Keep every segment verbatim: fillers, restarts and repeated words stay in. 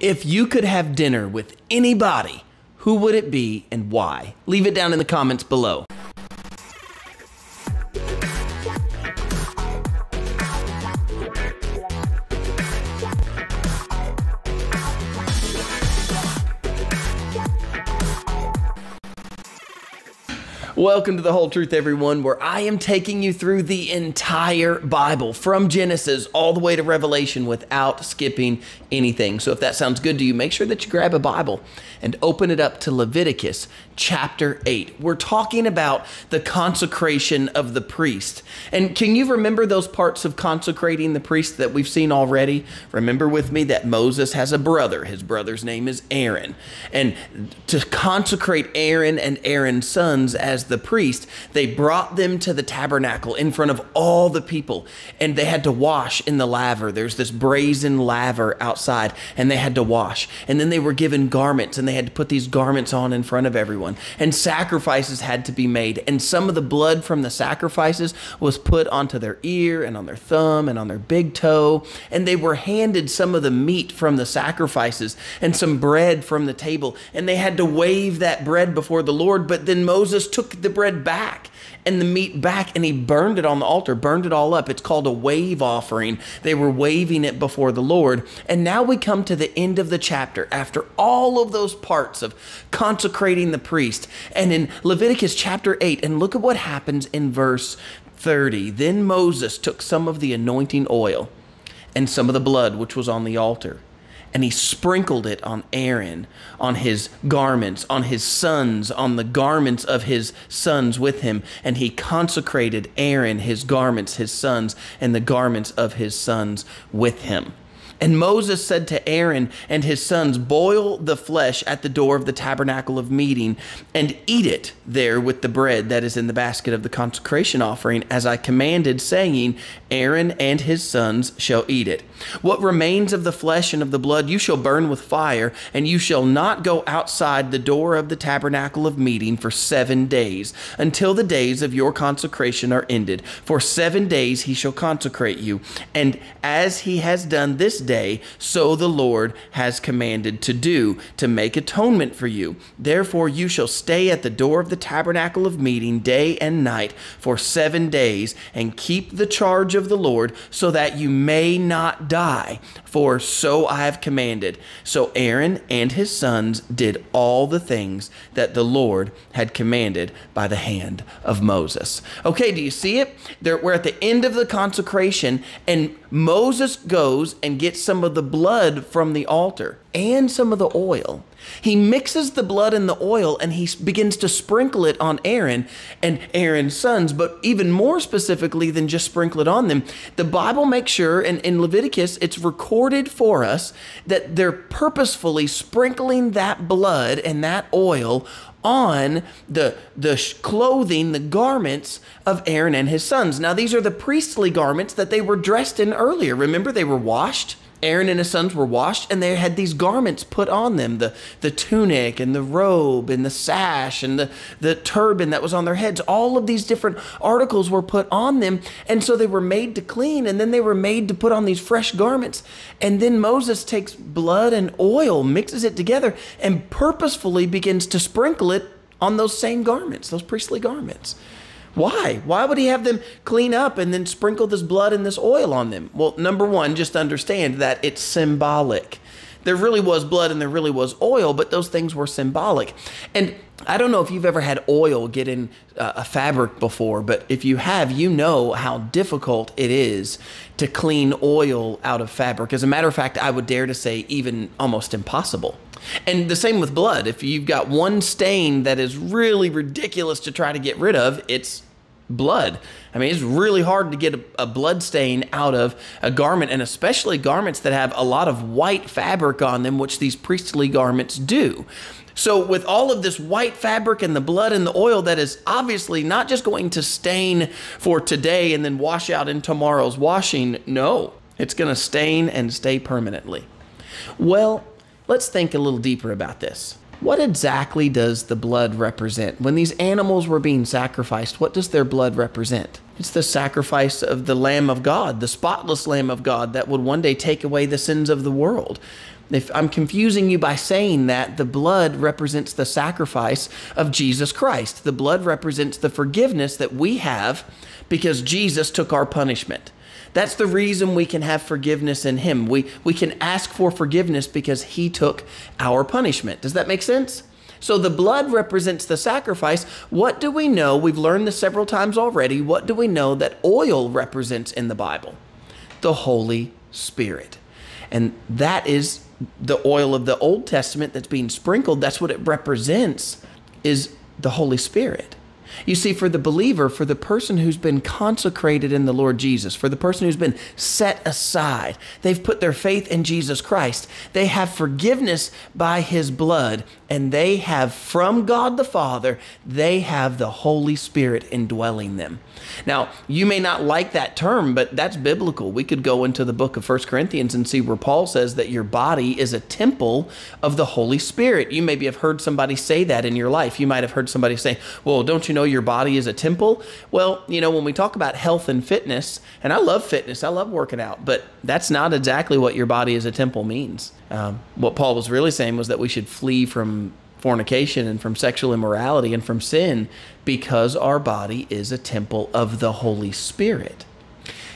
If you could have dinner with anybody, who would it be and why? Leave it down in the comments below. Welcome to The Whole Truth, everyone, where I am taking you through the entire Bible from Genesis all the way to Revelation without skipping anything. So if that sounds good to you, make sure that you grab a Bible and open it up to Leviticus chapter eight. We're talking about the consecration of the priest. And can you remember those parts of consecrating the priest that we've seen already? Remember with me that Moses has a brother. His brother's name is Aaron. And to consecrate Aaron and Aaron's sons as the priest, they brought them to the tabernacle in front of all the people, and they had to wash in the laver. There's this brazen laver outside, and they had to wash. And then they were given garments, and they had to put these garments on in front of everyone. And sacrifices had to be made, and some of the blood from the sacrifices was put onto their ear and on their thumb and on their big toe. And they were handed some of the meat from the sacrifices and some bread from the table, and they had to wave that bread before the Lord. But then Moses took the bread back and the meat back, and he burned it on the altar, burned it all up. It's called a wave offering. They were waving it before the Lord. And now we come to the end of the chapter after all of those parts of consecrating the priest. And in Leviticus chapter eight, and look at what happens in verse thirty. Then Moses took some of the anointing oil and some of the blood which was on the altar, and he sprinkled it on Aaron, on his garments, on his sons, on the garments of his sons with him. And he consecrated Aaron, his garments, his sons, and the garments of his sons with him. And Moses said to Aaron and his sons, boil the flesh at the door of the tabernacle of meeting and eat it there with the bread that is in the basket of the consecration offering, as I commanded, saying, Aaron and his sons shall eat it. What remains of the flesh and of the blood you shall burn with fire, and you shall not go outside the door of the tabernacle of meeting for seven days until the days of your consecration are ended. For seven days he shall consecrate you, and as he has done this day, day, so the Lord has commanded to do, to make atonement for you. Therefore you shall stay at the door of the tabernacle of meeting day and night for seven days and keep the charge of the Lord, so that you may not die, for so I have commanded. So Aaron and his sons did all the things that the Lord had commanded by the hand of Moses. Okay, do you see it? There, we're at the end of the consecration, and Moses goes and gets some of the blood from the altar and some of the oil. He mixes the blood and the oil, and he begins to sprinkle it on Aaron and Aaron's sons, but even more specifically than just sprinkle it on them. The Bible makes sure, and in Leviticus, it's recorded for us that they're purposefully sprinkling that blood and that oil on the, the clothing, the garments of Aaron and his sons. Now, these are the priestly garments that they were dressed in earlier. Remember, they were washed. Aaron and his sons were washed, and they had these garments put on them, the, the tunic and the robe and the sash and the, the turban that was on their heads. All of these different articles were put on them, and so they were made to clean, and then they were made to put on these fresh garments. And then Moses takes blood and oil, mixes it together, and purposefully begins to sprinkle it on those same garments, those priestly garments. Why? Why would he have them clean up and then sprinkle this blood and this oil on them? Well, number one, just understand that it's symbolic. There really was blood and there really was oil, but those things were symbolic. And I don't know if you've ever had oil get in uh, a fabric before, but if you have, you know how difficult it is to clean oil out of fabric. As a matter of fact, I would dare to say even almost impossible. And the same with blood. If you've got one stain that is really ridiculous to try to get rid of, it's blood. I mean, it's really hard to get a, a blood stain out of a garment, and especially garments that have a lot of white fabric on them, which these priestly garments do. So with all of this white fabric and the blood and the oil that is obviously not just going to stain for today and then wash out in tomorrow's washing, no, it's going to stain and stay permanently. Well, let's think a little deeper about this. What exactly does the blood represent? When these animals were being sacrificed, what does their blood represent? It's the sacrifice of the Lamb of God, the spotless Lamb of God that would one day take away the sins of the world. If I'm confusing you by saying that, the blood represents the sacrifice of Jesus Christ. The blood represents the forgiveness that we have because Jesus took our punishment. That's the reason we can have forgiveness in him. We, we can ask for forgiveness because he took our punishment. Does that make sense? So the blood represents the sacrifice. What do we know? We've learned this several times already. What do we know that oil represents in the Bible? The Holy Spirit. And that is the oil of the Old Testament that's being sprinkled. That's what it represents, is the Holy Spirit. You see, for the believer, for the person who's been consecrated in the Lord Jesus, for the person who's been set aside, they've put their faith in Jesus Christ. They have forgiveness by his blood, and they have from God the Father, they have the Holy Spirit indwelling them. Now, you may not like that term, but that's biblical. We could go into the book of First Corinthians and see where Paul says that your body is a temple of the Holy Spirit. You maybe have heard somebody say that in your life. You might have heard somebody say, well, don't you know your body is a temple? Well, you know, when we talk about health and fitness, and I love fitness, I love working out, but that's not exactly what your body is a temple means. Um, what Paul was really saying was that we should flee from fornication and from sexual immorality and from sin because our body is a temple of the Holy Spirit.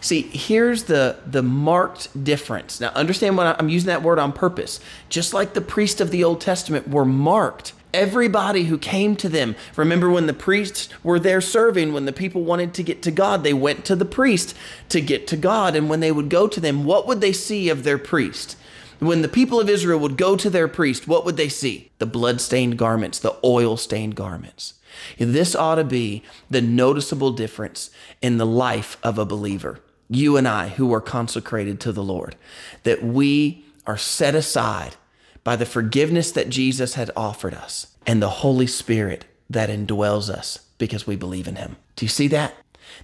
See, here's the, the marked difference. Now, understand what I'm using that word on purpose. Just like the priests of the Old Testament were marked, everybody who came to them, remember when the priests were there serving, when the people wanted to get to God, they went to the priest to get to God. And when they would go to them, what would they see of their priest? When the people of Israel would go to their priest, what would they see? The blood-stained garments, the oil-stained garments. This ought to be the noticeable difference in the life of a believer. You and I who are consecrated to the Lord, that we are set aside by the forgiveness that Jesus had offered us and the Holy Spirit that indwells us because we believe in him. Do you see that?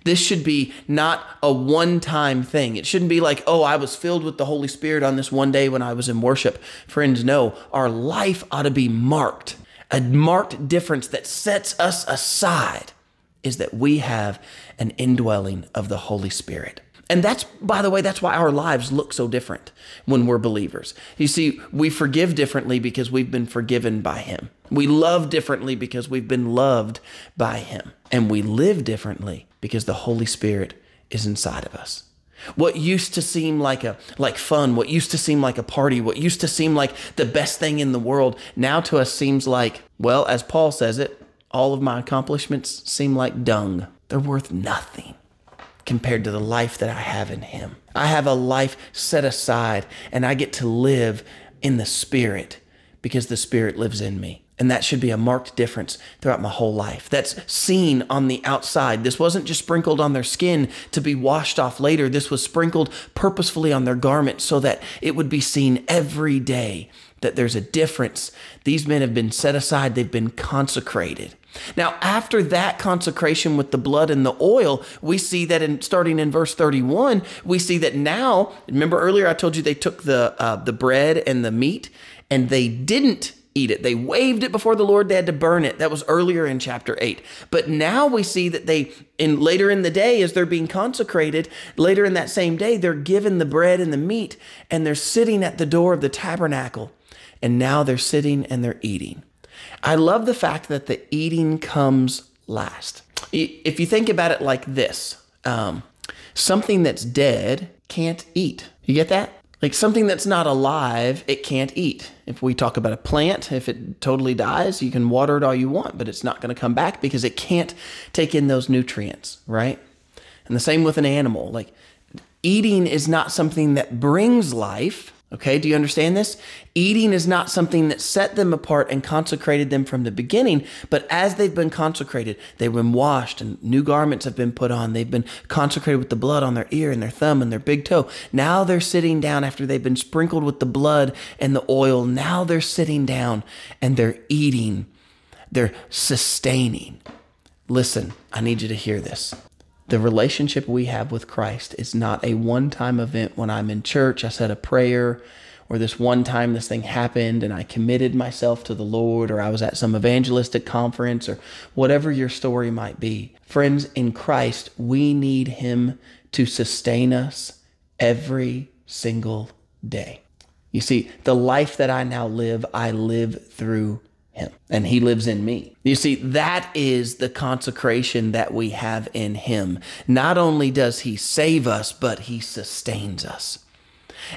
This should be not a one-time thing. It shouldn't be like, oh, I was filled with the Holy Spirit on this one day when I was in worship. Friends, no, our life ought to be marked. A marked difference that sets us aside is that we have an indwelling of the Holy Spirit. And that's, by the way, that's why our lives look so different when we're believers. You see, we forgive differently because we've been forgiven by him. We love differently because we've been loved by him. And we live differently because the Holy Spirit is inside of us. What used to seem like a like fun, what used to seem like a party, what used to seem like the best thing in the world, now to us seems like, well, as Paul says it, all of my accomplishments seem like dung. They're worth nothing compared to the life that I have in him. I have a life set aside, and I get to live in the Spirit because the Spirit lives in me. And that should be a marked difference throughout my whole life. That's seen on the outside. This wasn't just sprinkled on their skin to be washed off later. This was sprinkled purposefully on their garment so that it would be seen every day that there's a difference. These men have been set aside. They've been consecrated. Now, after that consecration with the blood and the oil, we see that in starting in verse thirty-one, we see that now, remember earlier I told you they took the, uh, the bread and the meat and they didn't eat it. They waved it before the Lord. They had to burn it. That was earlier in chapter eight. But now we see that they, in later in the day, as they're being consecrated, later in that same day, they're given the bread and the meat, and they're sitting at the door of the tabernacle. And now they're sitting and they're eating. I love the fact that the eating comes last. If you think about it like this, um, something that's dead can't eat. You get that? Like something that's not alive, it can't eat. If we talk about a plant, if it totally dies, you can water it all you want, but it's not going to come back because it can't take in those nutrients, right? And the same with an animal. Like eating is not something that brings life. Okay, do you understand this? Eating is not something that set them apart and consecrated them from the beginning, but as they've been consecrated, they've been washed and new garments have been put on. They've been consecrated with the blood on their ear and their thumb and their big toe. Now they're sitting down after they've been sprinkled with the blood and the oil. Now they're sitting down and they're eating. They're sustaining. Listen, I need you to hear this. The relationship we have with Christ is not a one-time event when I'm in church, I said a prayer, or this one time this thing happened and I committed myself to the Lord, or I was at some evangelistic conference, or whatever your story might be. Friends, in Christ, we need Him to sustain us every single day. You see, the life that I now live, I live through Him, and He lives in me. You see, that is the consecration that we have in Him. Not only does He save us, but He sustains us.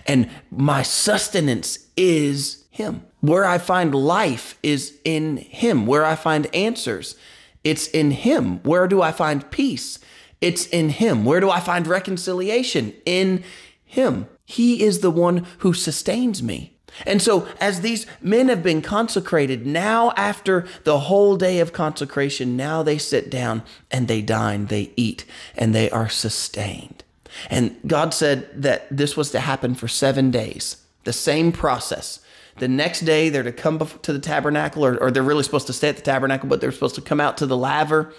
And my sustenance is Him. Where I find life is in Him. Where I find answers, it's in Him. Where do I find peace? It's in Him. Where do I find reconciliation? In Him. He is the one who sustains me. And so as these men have been consecrated, now after the whole day of consecration, now they sit down and they dine, they eat, and they are sustained. And God said that this was to happen for seven days, the same process. The next day they're to come to the tabernacle, or, or they're really supposed to stay at the tabernacle, but they're supposed to come out to the laver.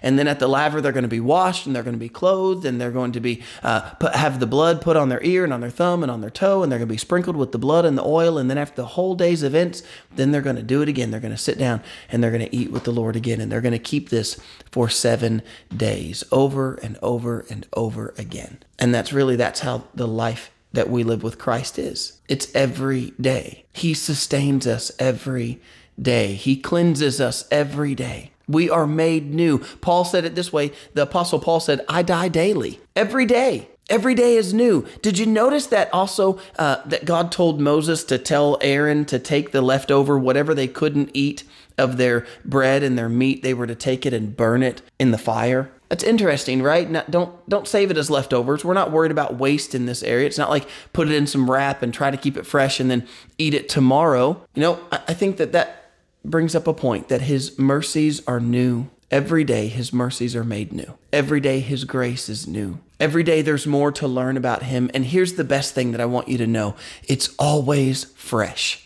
And then at the laver, they're going to be washed, and they're going to be clothed, and they're going to be uh, put, have the blood put on their ear and on their thumb and on their toe, and they're going to be sprinkled with the blood and the oil. And then after the whole day's events, then they're going to do it again. They're going to sit down, and they're going to eat with the Lord again, and they're going to keep this for seven days over and over and over again. And that's really, that's how the life that we live with Christ is. It's every day. He sustains us every day. He cleanses us every day. We are made new. Paul said it this way. The Apostle Paul said, I die daily, every day. Every day is new. Did you notice that also uh, that God told Moses to tell Aaron to take the leftover, whatever they couldn't eat of their bread and their meat, they were to take it and burn it in the fire? That's interesting, right? Not, don't, don't save it as leftovers. We're not worried about waste in this area. It's not like put it in some wrap and try to keep it fresh and then eat it tomorrow. You know, I, I think that that brings up a point that His mercies are new. Every day His mercies are made new. Every day His grace is new. Every day there's more to learn about Him. And here's the best thing that I want you to know. It's always fresh.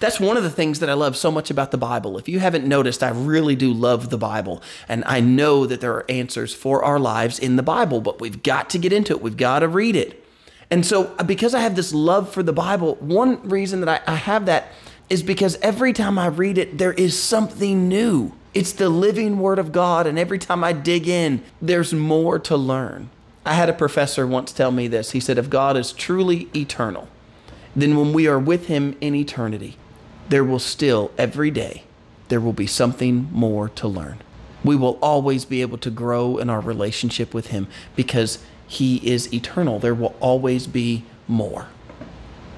That's one of the things that I love so much about the Bible. If you haven't noticed, I really do love the Bible. And I know that there are answers for our lives in the Bible, but we've got to get into it. We've got to read it. And so because I have this love for the Bible, one reason that I, I have that is because every time I read it, there is something new. It's the living Word of God, and every time I dig in, there's more to learn. I had a professor once tell me this. He said, if God is truly eternal, then when we are with Him in eternity, there will still, every day, there will be something more to learn. We will always be able to grow in our relationship with Him because He is eternal. There will always be more.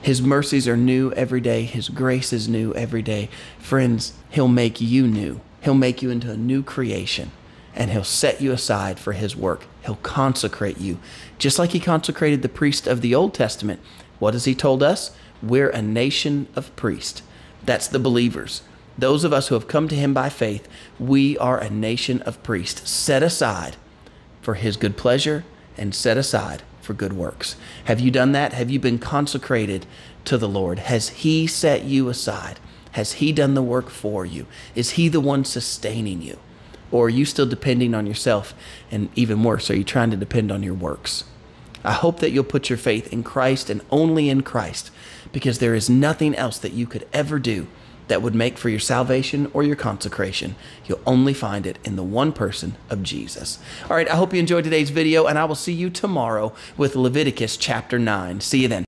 His mercies are new every day. His grace is new every day. Friends, He'll make you new. He'll make you into a new creation, and He'll set you aside for His work. He'll consecrate you. Just like He consecrated the priest of the Old Testament. What has He told us? We're a nation of priests. That's the believers. Those of us who have come to Him by faith, we are a nation of priests set aside for His good pleasure and set aside for good works. Have you done that? Have you been consecrated to the Lord? Has He set you aside? Has He done the work for you? Is He the one sustaining you? Or are you still depending on yourself? And even worse, are you trying to depend on your works? I hope that you'll put your faith in Christ and only in Christ, because there is nothing else that you could ever do that would make for your salvation or your consecration. You'll only find it in the one person of Jesus. All right, I hope you enjoyed today's video, and I will see you tomorrow with Leviticus chapter nine. See you then.